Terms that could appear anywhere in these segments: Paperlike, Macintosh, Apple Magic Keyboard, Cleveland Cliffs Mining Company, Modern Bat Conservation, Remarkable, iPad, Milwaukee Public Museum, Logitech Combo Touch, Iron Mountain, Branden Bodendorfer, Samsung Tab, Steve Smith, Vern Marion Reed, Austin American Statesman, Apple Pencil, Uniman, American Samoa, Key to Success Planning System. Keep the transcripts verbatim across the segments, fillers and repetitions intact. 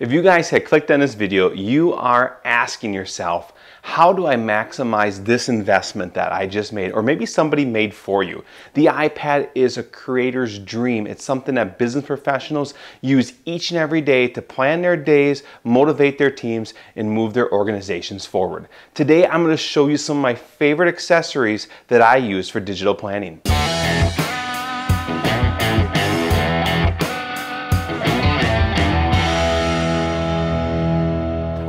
If you guys had clicked on this video, you are asking yourself, how do I maximize this investment that I just made, or maybe somebody made for you? The iPad is a creator's dream. It's something that business professionals use each and every day to plan their days, motivate their teams, and move their organizations forward. Today, I'm going to show you some of my favorite accessories that I use for digital planning.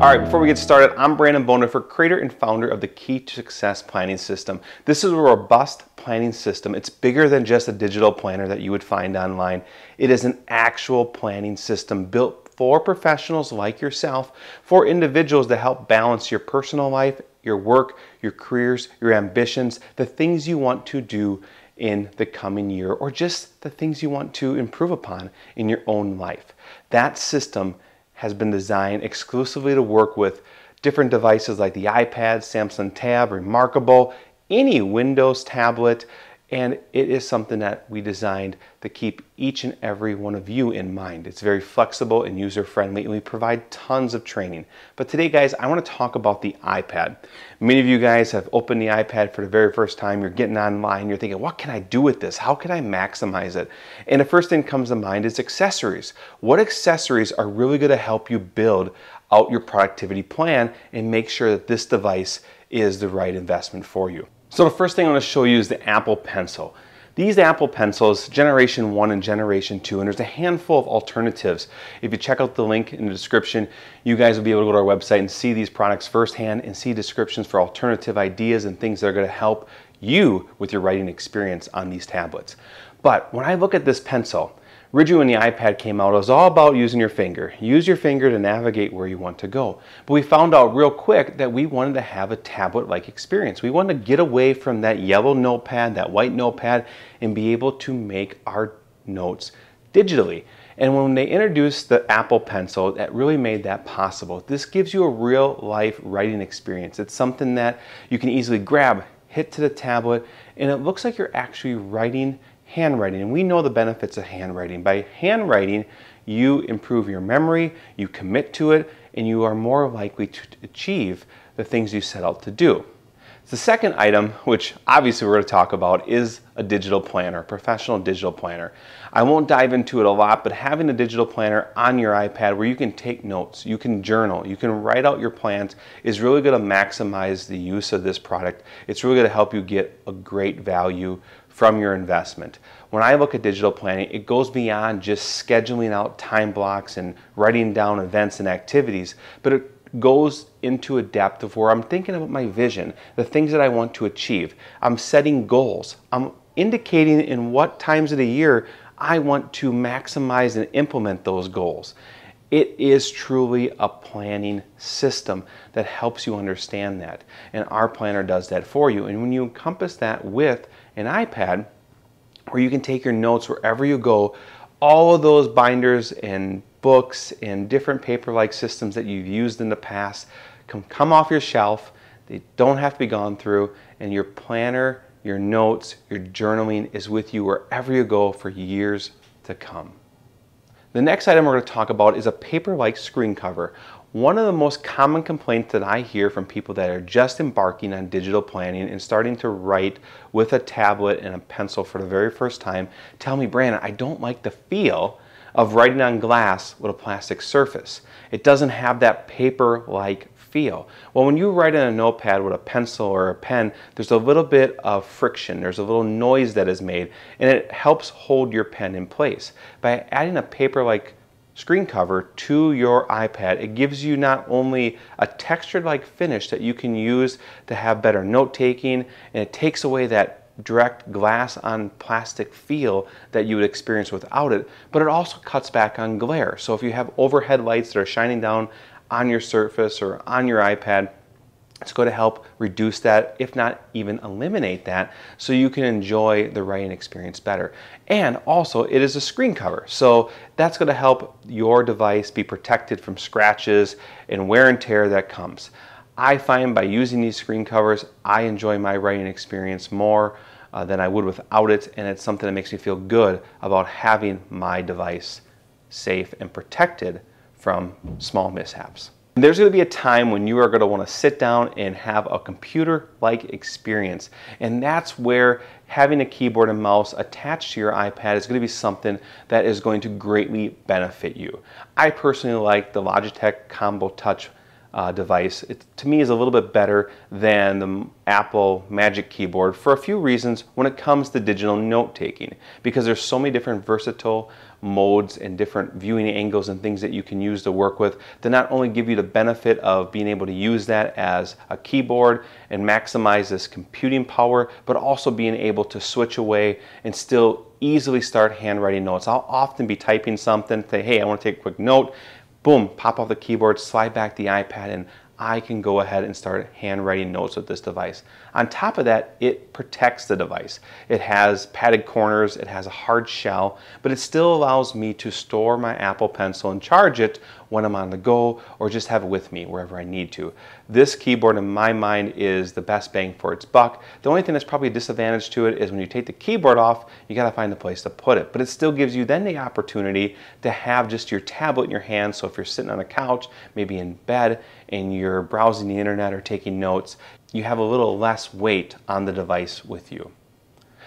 All right, before we get started, I'm Branden Bodendorfer, creator and founder of the Key to Success Planning System. This is a robust planning system. It's bigger than just a digital planner that you would find online. It is an actual planning system built for professionals like yourself, for individuals to help balance your personal life, your work, your careers, your ambitions, the things you want to do in the coming year, or just the things you want to improve upon in your own life. That system has been designed exclusively to work with different devices like the iPad, Samsung Tab, Remarkable, any Windows tablet, and it is something that we designed to keep each and every one of you in mind. It's very flexible and user-friendly, and we provide tons of training. But today, guys, I want to talk about the iPad. Many of you guys have opened the iPad for the very first time. You're getting online. You're thinking, what can I do with this? How can I maximize it? And the first thing that comes to mind is accessories. What accessories are really going to help you build out your productivity plan and make sure that this device is the right investment for you? So the first thing I want to show you is the Apple Pencil. These Apple Pencils, Generation one and Generation two, and there's a handful of alternatives. If you check out the link in the description, you guys will be able to go to our website and see these products firsthand and see descriptions for alternative ideas and things that are going to help you with your writing experience on these tablets. But when I look at this pencil, originally when the iPad came out, it was all about using your finger. Use your finger to navigate where you want to go. But we found out real quick that we wanted to have a tablet-like experience. We wanted to get away from that yellow notepad, that white notepad, and be able to make our notes digitally. And when they introduced the Apple Pencil, that really made that possible. This gives you a real-life writing experience. It's something that you can easily grab, hit to the tablet, and it looks like you're actually writing handwriting, and we know the benefits of handwriting. By handwriting, you improve your memory, you commit to it, and you are more likely to achieve the things you set out to do. The second item, which obviously we're going to talk about, is a digital planner, professional digital planner. I won't dive into it a lot, but having a digital planner on your iPad where you can take notes, you can journal, you can write out your plans is really going to maximize the use of this product. It's really going to help you get a great value from your investment. When I look at digital planning, it goes beyond just scheduling out time blocks and writing down events and activities, but it goes into a depth of where I'm thinking about my vision, the things that I want to achieve. I'm setting goals. I'm indicating in what times of the year I want to maximize and implement those goals. It is truly a planning system that helps you understand that. And our planner does that for you. And when you encompass that with an iPad, where you can take your notes wherever you go, all of those binders and books and different paper-like systems that you've used in the past can come off your shelf. They don't have to be gone through. And your planner, your notes, your journaling is with you wherever you go for years to come. The next item we're going to talk about is a paper-like screen cover. One of the most common complaints that I hear from people that are just embarking on digital planning and starting to write with a tablet and a pencil for the very first time, tell me, Branden, I don't like the feel of writing on glass with a plastic surface. It doesn't have that paper-like feel. Well, when you write in a notepad with a pencil or a pen, there's a little bit of friction. There's a little noise that is made, and it helps hold your pen in place. By adding a paper-like screen cover to your iPad, it gives you not only a textured-like finish that you can use to have better note-taking, and it takes away that direct glass on plastic feel that you would experience without it, but it also cuts back on glare. So if you have overhead lights that are shining down on your surface or on your iPad, it's going to help reduce that, if not even eliminate that, so you can enjoy the writing experience better. And also, it is a screen cover, so that's going to help your device be protected from scratches and wear and tear that comes. I find by using these screen covers, I enjoy my writing experience more uh, than I would without it, and it's something that makes me feel good about having my device safe and protected from small mishaps. There's going to be a time when you are going to want to sit down and have a computer-like experience. And that's where having a keyboard and mouse attached to your iPad is going to be something that is going to greatly benefit you. I personally like the Logitech Combo Touch uh, device. It, to me, is a little bit better than the Apple Magic Keyboard for a few reasons when it comes to digital note-taking, because there's so many different versatile modes and different viewing angles and things that you can use to work with to not only give you the benefit of being able to use that as a keyboard and maximize this computing power, but also being able to switch away and still easily start handwriting notes. I'll often be typing something, say, hey, I want to take a quick note, boom, pop off the keyboard, slide back the iPad, and I can go ahead and start handwriting notes with this device. On top of that, it protects the device. It has padded corners, it has a hard shell, but it still allows me to store my Apple Pencil and charge it when I'm on the go or just have it with me wherever I need to. This keyboard, in my mind, is the best bang for its buck. The only thing that's probably a disadvantage to it is when you take the keyboard off, you gotta find a place to put it, but it still gives you then the opportunity to have just your tablet in your hand. So if you're sitting on a couch, maybe in bed, and you're Or browsing the internet or taking notes, you have a little less weight on the device with you.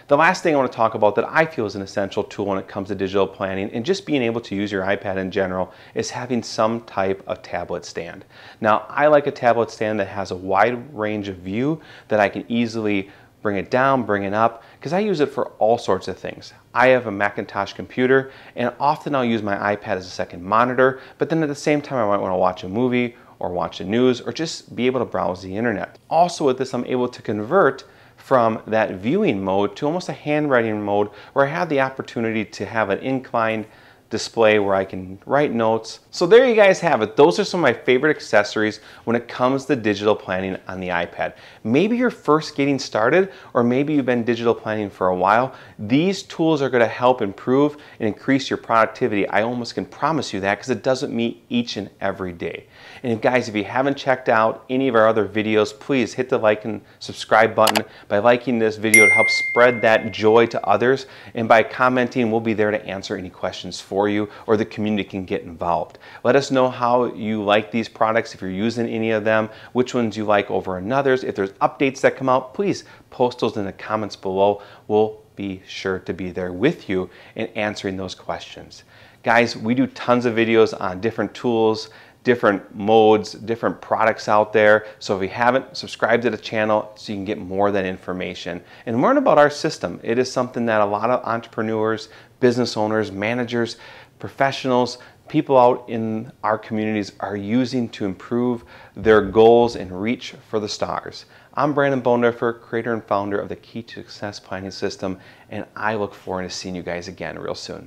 The last thing I want to talk about that I feel is an essential tool when it comes to digital planning and just being able to use your iPad in general is having some type of tablet stand. Now, I like a tablet stand that has a wide range of view that I can easily bring it down, bring it up, because I use it for all sorts of things. I have a Macintosh computer, and often I'll use my iPad as a second monitor, but then at the same time I might want to watch a movie or watch the news, or just be able to browse the internet. Also with this, I'm able to convert from that viewing mode to almost a handwriting mode where I have the opportunity to have an inclined display where I can write notes. So there you guys have it. Those are some of my favorite accessories when it comes to digital planning on the iPad. Maybe you're first getting started, or maybe you've been digital planning for a while. These tools are going to help improve and increase your productivity. I almost can promise you that, because it doesn't meet each and every day. And guys, if you haven't checked out any of our other videos, please hit the like and subscribe button. By liking this video, it helps spread that joy to others, and by commenting, we'll be there to answer any questions for you, or the community can get involved. Let us know how you like these products, if you're using any of them, which ones you like over others. If there's updates that come out, please post those in the comments below. We'll be sure to be there with you in answering those questions. Guys, we do tons of videos on different tools, different modes, different products out there. So if you haven't, subscribe to the channel so you can get more of that information and learn about our system. It is something that a lot of entrepreneurs, business owners, managers, professionals, people out in our communities are using to improve their goals and reach for the stars. I'm Branden Bodendorfer, creator and founder of the Key to Success Planning System, and I look forward to seeing you guys again real soon.